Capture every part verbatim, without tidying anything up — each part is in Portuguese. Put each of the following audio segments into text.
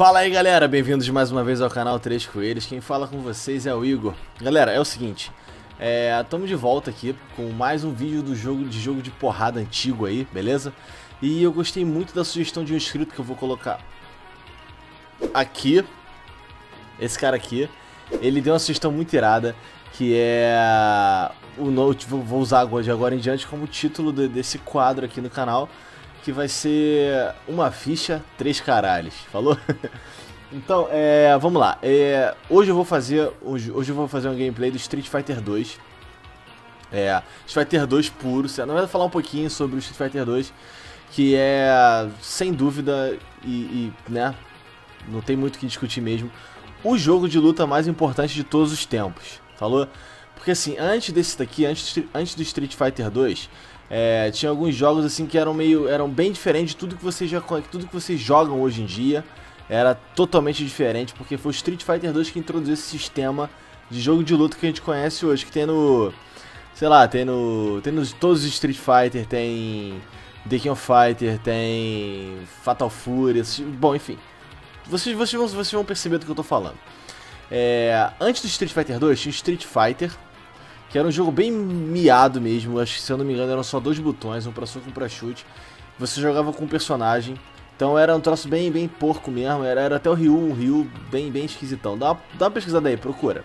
Fala aí galera, bem-vindos mais uma vez ao canal Três Coelhos, quem fala com vocês é o Igor. Galera, é o seguinte, estamos é, de volta aqui com mais um vídeo do jogo de jogo de porrada antigo aí, beleza? E eu gostei muito da sugestão de um inscrito que eu vou colocar aqui, esse cara aqui, ele deu uma sugestão muito irada, que é o note, vou usar de agora em diante como título de, desse quadro aqui no canal, que vai ser uma ficha, três caralhos, falou? Então, é, vamos lá. É, hoje eu vou fazer, hoje, hoje eu vou fazer um gameplay do Street Fighter dois. É, Street Fighter dois puro. Não vai falar um pouquinho sobre o Street Fighter dois, que é sem dúvida e, e né, não tem muito o que discutir mesmo. O jogo de luta mais importante de todos os tempos, falou? Porque assim, antes desse daqui, antes, antes do Street Fighter dois, É, tinha alguns jogos assim que eram meio eram bem diferentes de tudo que vocês já tudo que vocês jogam hoje em dia. Era totalmente diferente, porque foi o Street Fighter dois que introduziu esse sistema de jogo de luta que a gente conhece hoje, que tem no, sei lá, tem no tem nos todos os Street Fighter, tem The King of Fighter, tem Fatal Fury, bom, enfim. Vocês vocês vão vocês vão perceber do que eu tô falando. É, antes do Street Fighter dois tinha o Street Fighter, que era um jogo bem miado mesmo, acho que, se eu não me engano, eram só dois botões, um pra soco e um pra chute. Você jogava com um personagem, então era um troço bem, bem porco mesmo, era, era até o Ryu, um Ryu bem, bem esquisitão. Dá uma, dá uma pesquisada aí, procura.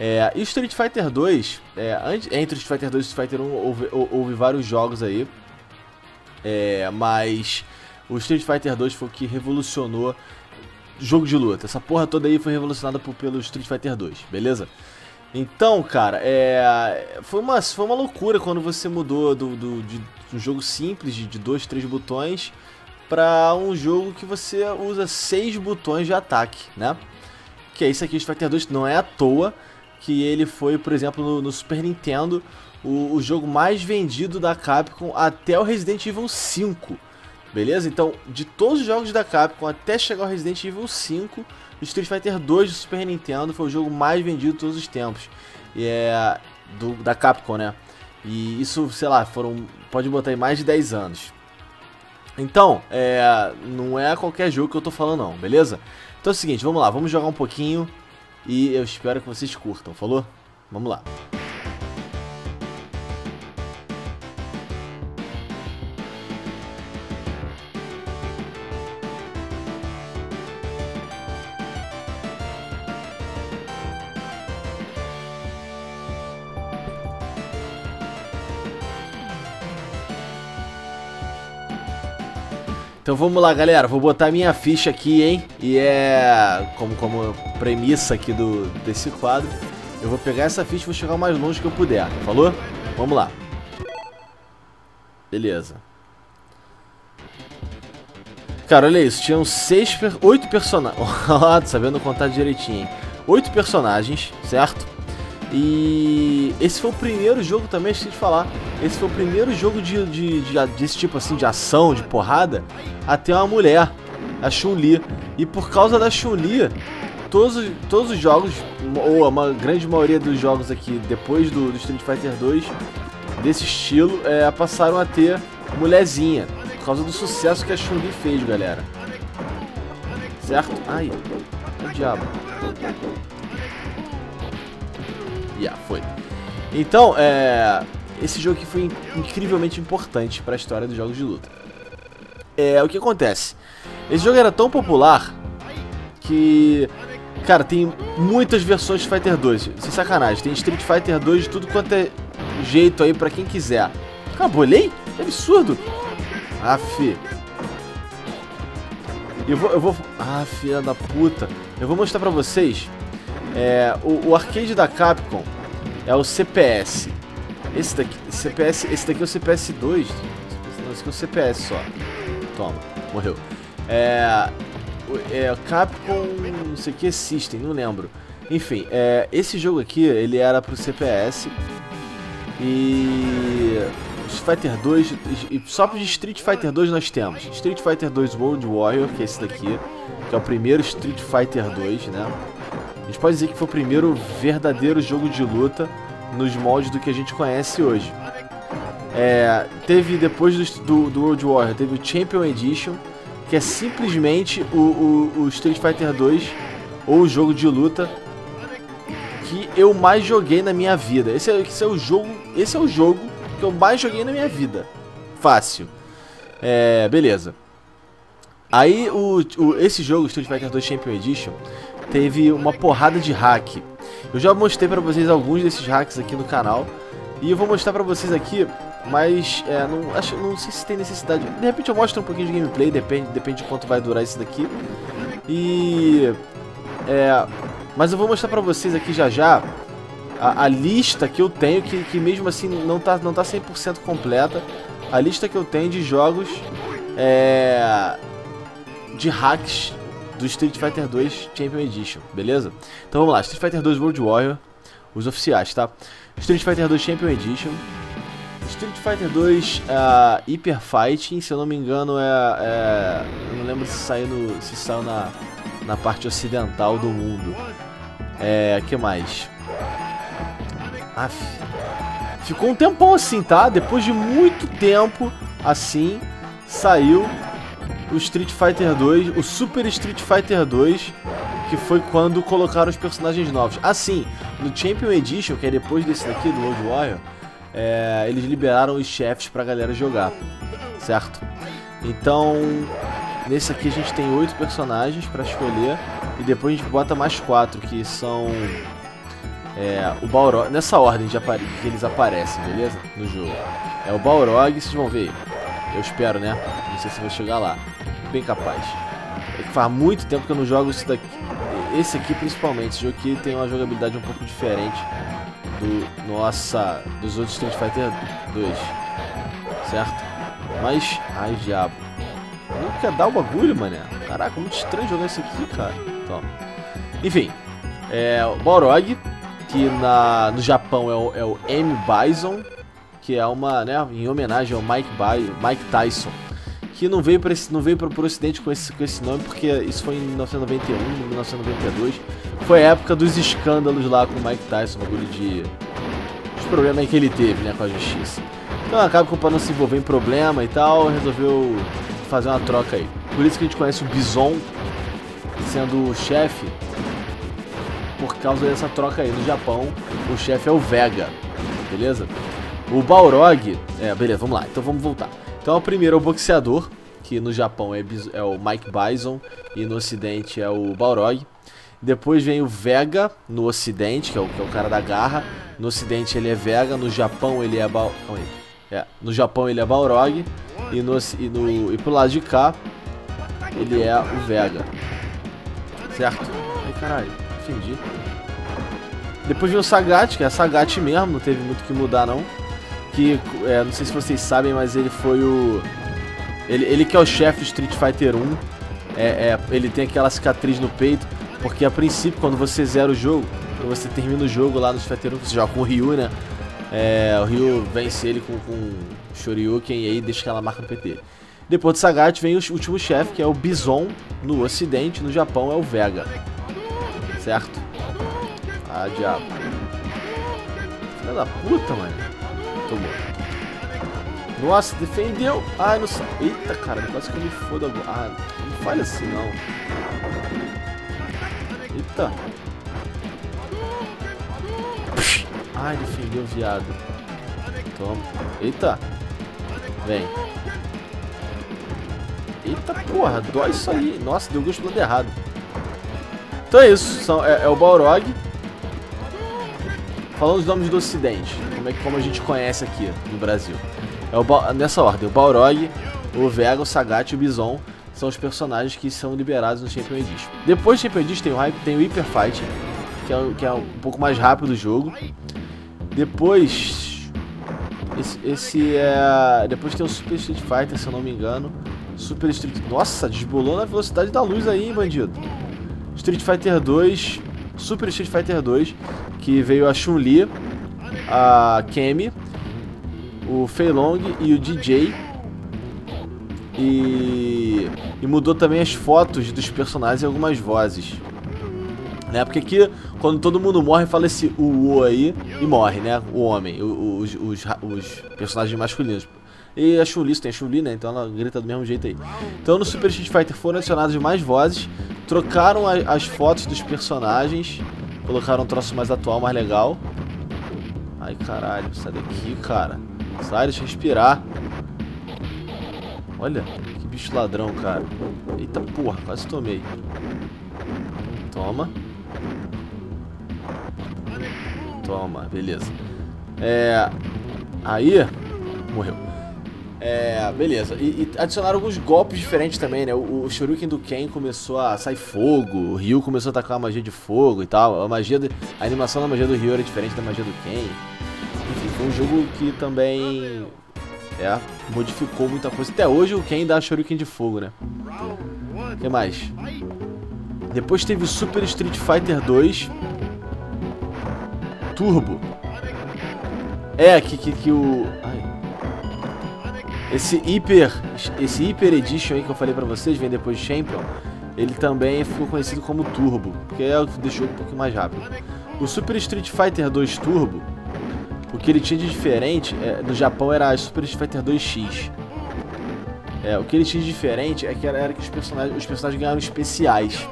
É, e o Street Fighter dois, é, antes, entre o Street Fighter dois e o Street Fighter um houve, houve vários jogos aí, é, mas o Street Fighter dois foi o que revolucionou o jogo de luta. Essa porra toda aí foi revolucionada por, pelo Street Fighter dois, beleza? Então, cara, é, foi, uma, foi uma loucura quando você mudou do, do, de, de um jogo simples, de, de dois, três botões, pra um jogo que você usa seis botões de ataque, né? Que é isso aqui, o Street Fighter dois, não é à toa que ele foi, por exemplo, no, no Super Nintendo, o, o jogo mais vendido da Capcom até o Resident Evil cinco, beleza? Então, de todos os jogos da Capcom até chegar ao Resident Evil cinco... O Street Fighter dois do Super Nintendo foi o jogo mais vendido de todos os tempos. E é do, da Capcom, né? E isso, sei lá, foram, pode botar aí, mais de dez anos. Então, é, não é qualquer jogo que eu tô falando não, beleza? Então é o seguinte, vamos lá, vamos jogar um pouquinho e eu espero que vocês curtam, falou? Vamos lá. Então vamos lá, galera, vou botar minha ficha aqui, hein, e é como, como premissa aqui do, desse quadro, eu vou pegar essa ficha e vou chegar o mais longe que eu puder, falou? Vamos lá. Beleza. Cara, olha isso, tinham seis, per... oito personagens, sabendo contar direitinho, hein? Oito personagens, certo? E esse foi o primeiro jogo também, esqueci de falar, esse foi o primeiro jogo de, de, de, desse tipo assim, de ação, de porrada, até uma mulher, a Chun-Li. E por causa da Chun-Li, todos, todos os jogos, ou a grande maioria dos jogos aqui, depois do, do Street Fighter dois, desse estilo, é, passaram a ter mulherzinha, por causa do sucesso que a Chun-Li fez, galera. Certo? Ai, o diabo. Yeah, foi. Então, é, esse jogo aqui foi incrivelmente importante para a história dos jogos de luta. É, o que acontece? Esse jogo era tão popular que, cara, tem muitas versões de Fighter dois. Sem sacanagem, tem Street Fighter dois de tudo quanto é jeito aí para quem quiser. Acabou, olhei? Que absurdo! Aff. Eu vou, eu vou... Ah, filha da puta. Eu vou mostrar pra vocês. É, o, o arcade da Capcom é o C P S. Esse daqui, C P S, esse daqui é o C P S dois. Não, esse aqui é o C P S só. Toma, morreu. É, é Capcom, não sei o que, System, não lembro. Enfim, é, esse jogo aqui, ele era pro C P S. E Street Fighter dois, e só pro Street Fighter dois nós temos Street Fighter dois World Warrior, que é esse daqui, que é o primeiro Street Fighter dois, né? A gente pode dizer que foi o primeiro verdadeiro jogo de luta nos moldes do que a gente conhece hoje. É, teve, depois do, do, do World Warrior, teve o Champion Edition, que é simplesmente o, o, o Street Fighter dois, ou o jogo de luta que eu mais joguei na minha vida. Esse é, esse é o jogo, esse é o jogo que eu mais joguei na minha vida. Fácil. É, beleza. Aí o, o, esse jogo, Street Fighter dois Champion Edition, teve uma porrada de hack. Eu já mostrei pra vocês alguns desses hacks aqui no canal. E eu vou mostrar pra vocês aqui, mas é, não, acho, não sei se tem necessidade. De repente eu mostro um pouquinho de gameplay, depende, depende de quanto vai durar isso daqui. E... é, mas eu vou mostrar pra vocês aqui já já a, a lista que eu tenho, que, que mesmo assim não tá, não tá cem por cento completa. A lista que eu tenho de jogos, é, de hacks do Street Fighter dois Champion Edition, beleza? Então vamos lá, Street Fighter dois World Warrior, os oficiais, tá? Street Fighter dois Champion Edition, Street Fighter dois uh, Hyper Fighting, se eu não me engano é... é eu não lembro se saiu, no, se saiu na, na parte ocidental do mundo. É... que mais? Ah, ficou um tempão assim, tá? Depois de muito tempo assim, saiu o Street Fighter dois, o Super Street Fighter dois, que foi quando colocaram os personagens novos. Assim, no Champion Edition, que é depois desse daqui, do World Warrior, é, eles liberaram os chefes pra galera jogar, certo? Então, nesse aqui a gente tem oito personagens pra escolher, e depois a gente bota mais quatro, que são... é, o Balrog, nessa ordem de apare que eles aparecem, beleza? No jogo. É o Balrog, vocês vão ver. Eu espero, né? Não sei se vou chegar lá. Bem capaz. É que faz muito tempo que eu não jogo isso daqui. Esse aqui principalmente. Esse jogo aqui tem uma jogabilidade um pouco diferente do... nossa... dos outros Street Fighter dois. Certo? Mas... ai, diabo. Não quer dar o bagulho, mané. Caraca, muito estranho jogar isso aqui, cara. Então... enfim. É... o Balrog, que na... no Japão é o, é o M. Bison, que é uma, né, em homenagem ao Mike, By, Mike Tyson, que não veio para não veio para o Ocidente com esse, com esse nome, porque isso foi em mil novecentos e noventa e um, mil novecentos e noventa e dois, foi a época dos escândalos lá com o Mike Tyson, bagulho de os problemas que ele teve, né, com a justiça. Então a Capcom, para não se envolver em problema e tal, resolveu fazer uma troca aí. Por isso que a gente conhece o Bison sendo o chefe, por causa dessa troca aí. No Japão, o chefe é o Vega, beleza? O Balrog... é, beleza, vamos lá. Então vamos voltar. Então o primeiro é o boxeador, que no Japão é, é o Mike Bison, e no ocidente é o Balrog. Depois vem o Vega, no ocidente, que é o, que é o cara da garra. No ocidente ele é Vega, no Japão ele é... Bal... calma aí. É, no Japão ele é Balrog, e, no, e, no, e pro lado de cá, ele é o Vega. Certo? Ai, caralho, entendi. Depois vem o Sagat, que é Sagat mesmo, não teve muito o que mudar não. Que, é, não sei se vocês sabem, mas ele foi o... Ele, ele que é o chefe do Street Fighter um, é, é, ele tem aquela cicatriz no peito, porque a princípio, quando você zera o jogo, quando você termina o jogo lá no Street Fighter um, você joga com o Ryu, né? É, o Ryu vence ele com, com o Shoryuken, e aí deixa aquela marca no P T. Depois do Sagat vem o último chefe, que é o Bison, no ocidente, no Japão é o Vega. Certo? Ah, diabo. Filha da puta, mano. Tomou. Nossa, defendeu. Ai, não sei. Eita, cara, quase que eu me foda agora. Ah, não faz assim, não. Eita. Ai, defendeu, viado. Toma. Eita. Vem. Eita, porra, dói isso aí. Nossa, deu gosto do lado errado. Então é isso. São, é, é o Balrog. Falando os nomes do ocidente, como, é, como a gente conhece aqui no Brasil. É o, nessa ordem, o Balrog, o Vega, o Sagat e o Bison são os personagens que são liberados no Champion Edition. Depois do Champion Edition tem o, tem o Hyper Fight, que é, que é um pouco mais rápido o jogo. Depois... Esse, esse é... depois tem o Super Street Fighter, se eu não me engano. Super Street... nossa, desbolou na velocidade da luz aí, hein, bandido. Street Fighter dois... Super Street Fighter dois, que veio a Chun-Li, a Cammy, o Feilong e o D J. E, e mudou também as fotos dos personagens e algumas vozes, né? Porque aqui, quando todo mundo morre, fala esse uou aí e morre, né? O homem, os, os, os personagens masculinos. E a Chun-Li, tem a Chun-Li, né? Então ela grita do mesmo jeito aí. Então no Super Street Fighter foram adicionadas mais vozes, trocaram a, as fotos dos personagens, colocaram um troço mais atual, mais legal. Ai caralho, sai daqui, cara. Sai, deixa eu respirar. Olha, que bicho ladrão, cara. Eita porra, quase tomei. Toma. Toma, beleza. É... Aí... Morreu. É... Beleza. E, e adicionaram alguns golpes diferentes também, né? O, o Shoryuken do Ken começou a sair fogo. O Ryu começou a atacar a magia de fogo e tal. A magia... De, a animação da magia do Ryu era diferente da magia do Ken. Enfim, foi um jogo que também... É, modificou muita coisa. Até hoje o Ken dá Shoryuken de fogo, né? O que mais? Depois teve o Super Street Fighter dois Turbo. É, que, que, que o... Ai. Esse Hyper... Esse Hyper Edition aí que eu falei pra vocês, vem depois de Champion. Ele também ficou conhecido como Turbo, porque é o que deixou um pouquinho mais rápido. O Super Street Fighter dois Turbo, o que ele tinha de diferente, é, no Japão era a Super Street Fighter dois X. É, o que ele tinha de diferente é que era, era que os personagens, os personagens ganharam especiais.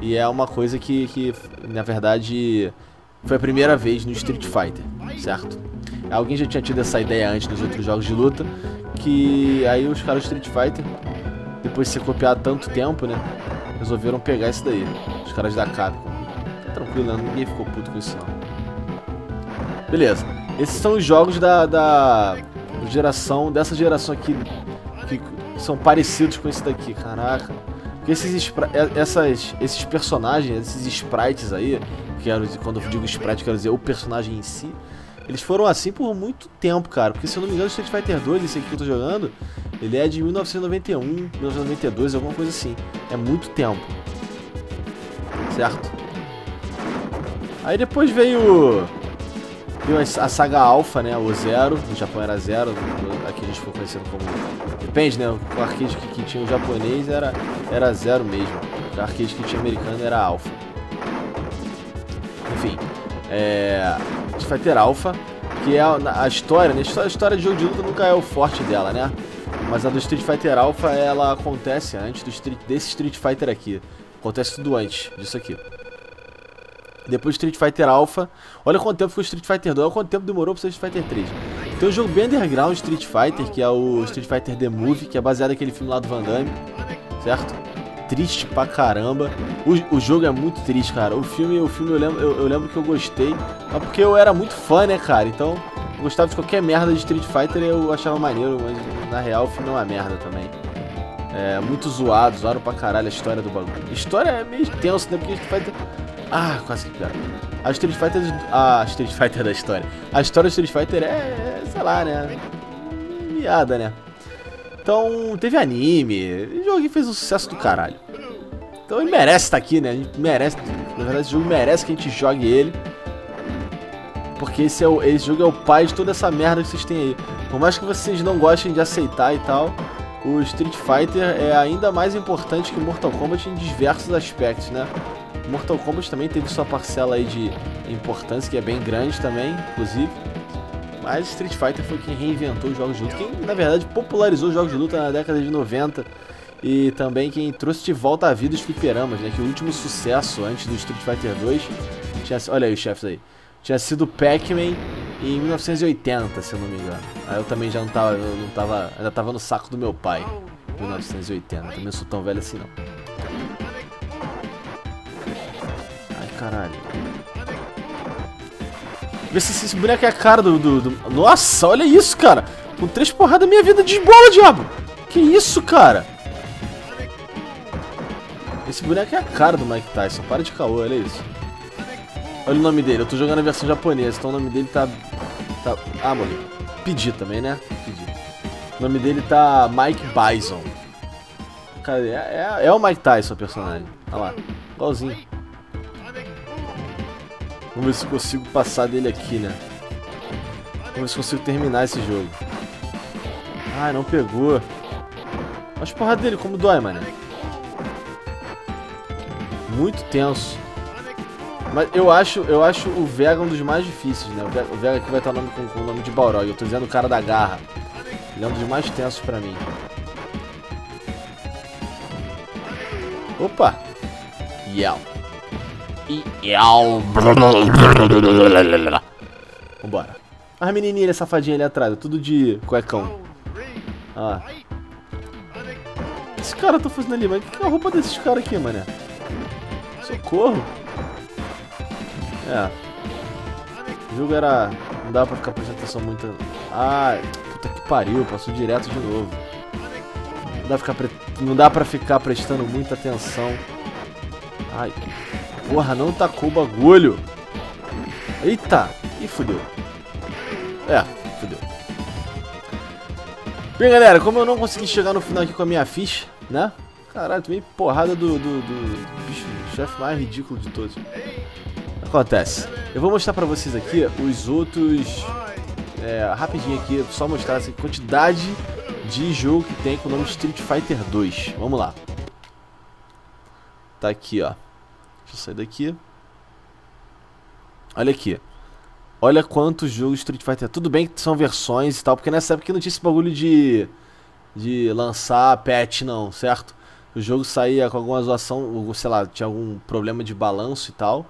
E é uma coisa que, que, na verdade, foi a primeira vez no Street Fighter, certo? Alguém já tinha tido essa ideia antes nos outros jogos de luta, que aí os caras do Street Fighter, depois de ser copiado tanto tempo, né, resolveram pegar isso daí. Os caras da Capcom. Tá tranquilo, né? Ninguém ficou puto com isso não. Beleza, esses são os jogos da, da geração, dessa geração aqui, que são parecidos com esse daqui, caraca. Porque esses, essas, esses personagens, esses sprites aí, que era, quando eu digo sprite, quero dizer o personagem em si, eles foram assim por muito tempo, cara. Porque se eu não me engano, Street Fighter dois, esse aqui que eu tô jogando, ele é de mil novecentos e noventa e um, mil novecentos e noventa e dois, alguma coisa assim. É muito tempo, certo? Aí depois veio... Tem a saga Alpha, né, o Zero, no Japão era Zero, aqui a gente ficou conhecendo como... Depende, né, o arcade que, que tinha o japonês era, era Zero mesmo, o arcade que tinha americano era Alpha. Enfim, é... Street Fighter Alpha, que é a, a história, né, a história de jogo de luta nunca é o forte dela, né, mas a do Street Fighter Alpha, ela acontece antes do Street, desse Street Fighter aqui, acontece tudo antes disso aqui. Depois do Street Fighter Alpha, olha quanto tempo ficou o Street Fighter dois, olha quanto tempo demorou para o Street Fighter três. Tem um jogo bem underground Street Fighter, que é o Street Fighter The Movie, que é baseado naquele filme lá do Van Damme, certo? Triste pra caramba. O, o jogo é muito triste, cara. O filme, o filme eu, lembro, eu, eu lembro que eu gostei, mas porque eu era muito fã, né, cara? Então, eu gostava de qualquer merda de Street Fighter, eu achava maneiro, mas na real o filme é uma merda também. É, muito zoado, zoaram pra caralho a história do bagulho. A história é meio tenso, né, porque Street Fighter... Ah, quase que pior. A Street Fighter... A Street Fighter da história. A história do Street Fighter é... é sei lá, né? Miada, né? Então, teve anime. O jogo aqui fez um sucesso do caralho. Então ele merece estar aqui, né? A gente merece... Na verdade, esse jogo merece que a gente jogue ele. Porque esse, é o, esse jogo é o pai de toda essa merda que vocês têm aí. Por mais que vocês não gostem de aceitar e tal... O Street Fighter é ainda mais importante que o Mortal Kombat em diversos aspectos, né? Mortal Kombat também teve sua parcela aí de importância, que é bem grande também, inclusive. Mas Street Fighter foi quem reinventou os jogos de luta, quem, na verdade, popularizou os jogos de luta na década de noventa. E também quem trouxe de volta à vida os fliperamas, né? Que o último sucesso antes do Street Fighter dois tinha... Olha aí os chefes aí. Tinha sido Pac-Man em mil novecentos e oitenta, se eu não me engano. Aí eu também já não tava, eu não tava, ainda tava no saco do meu pai, mil novecentos e oitenta. Também não sou tão velho assim não. Ai caralho. Vê se esse boneco é a cara do, do, do... Nossa, olha isso, cara. Com três porradas minha vida desbola, diabo. Que isso, cara. Esse boneco é a cara do Mike Tyson. Para de caô, olha isso. Olha o nome dele, eu tô jogando a versão japonesa, então o nome dele tá... tá... Ah, mano, pedi também, né? Pedi. O nome dele tá Mike Bison. Cara, é, é, é o Mike Tyson o personagem. Olha lá, igualzinho. Vamos ver se consigo passar dele aqui, né? Vamos ver se consigo terminar esse jogo. Ah, não pegou. Olha as porradas dele, como dói, mano. Muito tenso. Mas eu acho, eu acho o Vega um dos mais difíceis, né? O Vega aqui vai estar nome, com o nome de Balrog. Eu tô dizendo o cara da garra. Ele é um dos mais tensos pra mim. Opa! Iau! Iau! Vambora. As menininhas safadinhas ali atrás, tudo de cuecão. Ó. Esse cara tá fazendo ali, mano. O que é a roupa desses caras aqui, mané? Socorro! É. O jogo era... Não dava pra ficar prestando atenção muito... Ai, puta que pariu, passou direto de novo. Não dá pra ficar, pre... não dá pra ficar prestando muita atenção. Ai, porra, não tacou o bagulho. Eita, e fudeu. É, fudeu. Bem, galera, como eu não consegui chegar no final aqui com a minha ficha, né? Caralho, tomei porrada do, do, do bicho, do chefe mais ridículo de todos. Acontece. Eu vou mostrar pra vocês aqui os outros... É, rapidinho aqui, só mostrar essa quantidade de jogo que tem com o nome Street Fighter dois. Vamos lá. Tá aqui, ó. Deixa eu sair daqui. Olha aqui. Olha quantos jogos Street Fighter... Tudo bem que são versões e tal, porque nessa época não tinha esse bagulho de... De lançar patch, não, certo? O jogo saía com alguma zoação, sei lá, tinha algum problema de balanço e tal.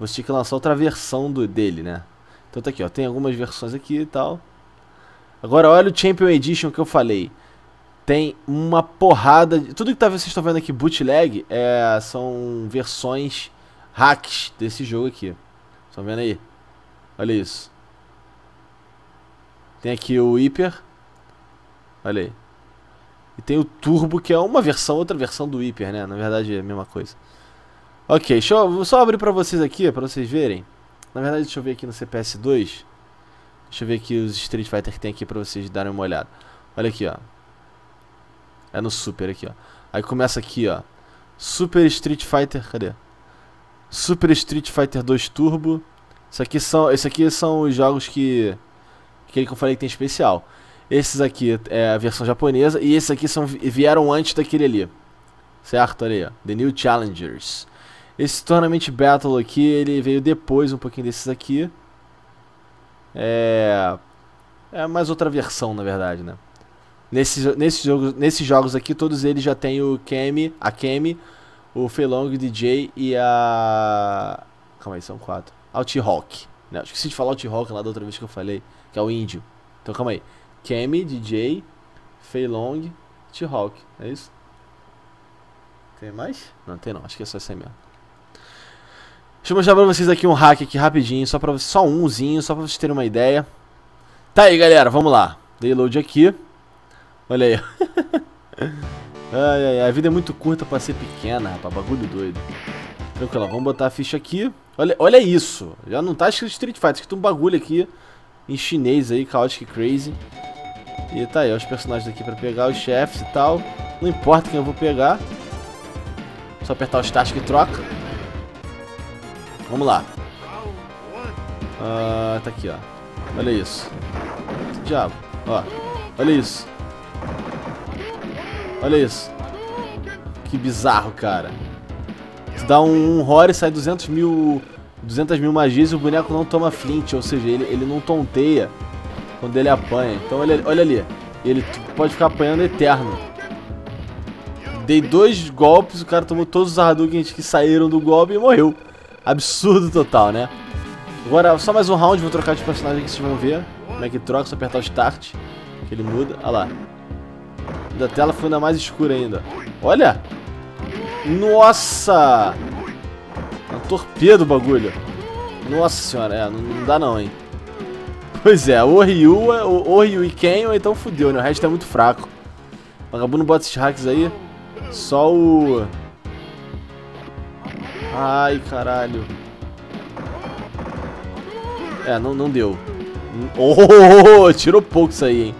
Você tinha que lançar outra versão do, dele, né? Então tá aqui, ó. Tem algumas versões aqui e tal. Agora olha o Champion Edition que eu falei. Tem uma porrada... De... Tudo que tá, vocês estão vendo aqui, bootleg, é, são versões hacks desse jogo aqui. Estão vendo aí? Olha isso. Tem aqui o Hyper. Olha aí. E tem o Turbo, que é uma versão, outra versão do Hyper, né? Na verdade é a mesma coisa. Ok, deixa eu, vou só abrir pra vocês aqui, pra vocês verem. Na verdade, deixa eu ver aqui no C P S dois. Deixa eu ver aqui os Street Fighter que tem aqui pra vocês darem uma olhada. Olha aqui, ó. É no Super aqui, ó. Aí começa aqui, ó. Super Street Fighter, cadê? Super Street Fighter dois Turbo. Isso aqui são, isso aqui são os jogos que... Aquele que eu falei que tem especial. Esses aqui é a versão japonesa. E esses aqui são, vieram antes daquele ali. Certo? Olha aí, ó. The New Challengers. Esse Tournament Battle aqui, ele veio depois um pouquinho desses aqui. É... É mais outra versão, na verdade, né? Nesses, nesses, jogos, nesses jogos aqui, todos eles já tem o Cammy, a Cammy, o Feilong, o D J e a... Calma aí, são quatro. A T-Hawk, né? Esqueci de falar o T-Hawk lá da outra vez que eu falei, que é o índio. Então calma aí. Cammy, D J, Feilong, T-Hawk, é isso? Tem mais? Não, tem não. Acho que é só essa aí mesmo. Deixa eu mostrar pra vocês aqui um hack aqui rapidinho, só, pra, só umzinho, só pra vocês terem uma ideia. Tá aí, galera, vamos lá. Dei load aqui. Olha aí. Ai, ai, a vida é muito curta pra ser pequena, rapaz, bagulho doido. Tranquilo, vamos botar a ficha aqui. Olha, olha isso, já não tá escrito Street Fighter, escrito um bagulho aqui em chinês aí, Chaotic Crazy. E tá aí, ó, os personagens aqui pra pegar, os chefes e tal. Não importa quem eu vou pegar. Só apertar o start que troca. Vamos lá. Ah, tá aqui, ó. Olha isso. Que diabo. Ó. Olha isso. Olha isso. Que bizarro, cara. Tu dá um, um horror e sai duzentos mil magias e o boneco não toma flint. Ou seja, ele, ele não tonteia quando ele apanha. Então, olha, olha ali. Ele pode ficar apanhando eterno. Dei dois golpes, o cara tomou todos os Hadoukens que saíram do golpe e morreu. Absurdo total, né? Agora, só mais um round, vou trocar de personagem aqui, vocês vão ver como é que troca, só apertar o Start, que ele muda, olha lá. Da tela foi ainda mais escura ainda. Olha! Nossa! É um torpedo o bagulho. Nossa senhora, é, não, não dá não, hein? Pois é, o Ryu, o, o Ryu e Ken, ou então fudeu, né? O resto é muito fraco. Vagabundo bota esses hacks aí, só o... Ai, caralho. É, não, não deu. Oh, tirou pouco isso aí, hein.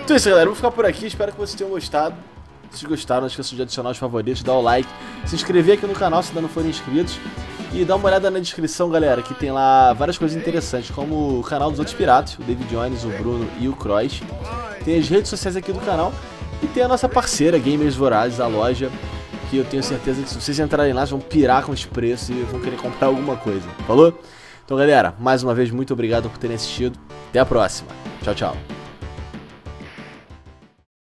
Então é isso, galera. Eu vou ficar por aqui. Espero que vocês tenham gostado. Se gostaram, não esqueçam de adicionar os favoritos, dar o like, se inscrever aqui no canal se ainda não forem inscritos. E dá uma olhada na descrição, galera, que tem lá várias coisas interessantes, como o canal dos outros piratas, o Davy Jones, o Bruno e o Croix. Tem as redes sociais aqui do canal. E tem a nossa parceira, Gamers Vorazes, a loja, que eu tenho certeza que se vocês entrarem lá, vão pirar com os preços e vão querer comprar alguma coisa. Falou? Então, galera, mais uma vez, muito obrigado por terem assistido. Até a próxima. Tchau, tchau.